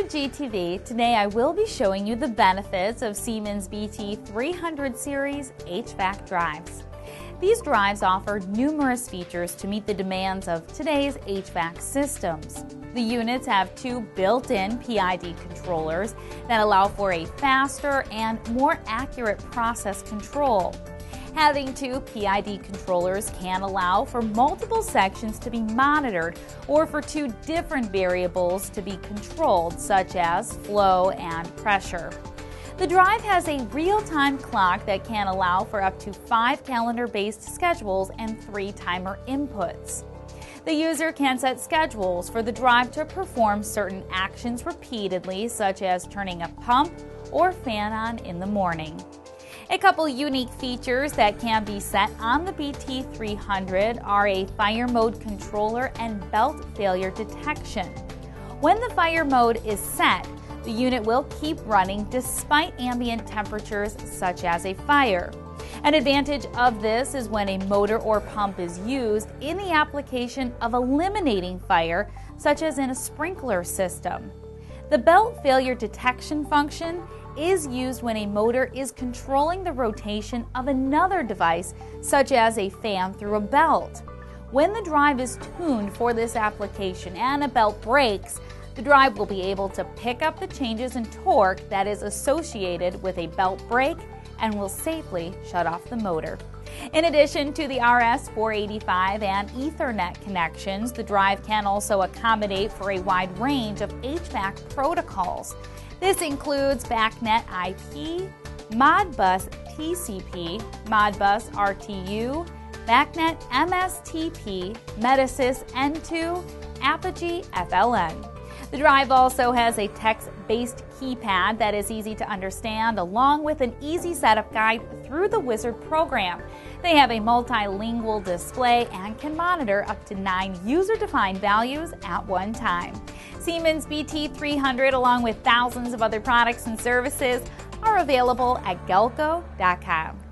Welcome to GTV. Today I will be showing you the benefits of Siemens BT300 series HVAC drives. These drives offer numerous features to meet the demands of today's HVAC systems. The units have two built-in PID controllers that allow for a faster and more accurate process control. Having two PID controllers can allow for multiple sections to be monitored or for two different variables to be controlled, such as flow and pressure. The drive has a real-time clock that can allow for up to 5 calendar-based schedules and 3 timer inputs. The user can set schedules for the drive to perform certain actions repeatedly, such as turning a pump or fan on in the morning. A couple unique features that can be set on the BT300 are a fire mode controller and belt failure detection. When the fire mode is set, the unit will keep running despite ambient temperatures such as a fire. An advantage of this is when a motor or pump is used in the application of eliminating fire, such as in a sprinkler system. The belt failure detection function is used when a motor is controlling the rotation of another device, such as a fan through a belt. When the drive is tuned for this application and a belt breaks, the drive will be able to pick up the changes in torque that is associated with a belt break and will safely shut off the motor. In addition to the RS-485 and Ethernet connections, the drive can also accommodate for a wide range of HVAC protocols. This includes BACnet IP, Modbus TCP, Modbus RTU, BACnet MSTP, Metasys N2, Apogee FLN. The drive also has a text-based keypad that is easy to understand, along with an easy setup guide through the Wizard program. They have a multilingual display and can monitor up to 9 user-defined values at one time. Siemens BT300, along with thousands of other products and services, are available at Galco.com.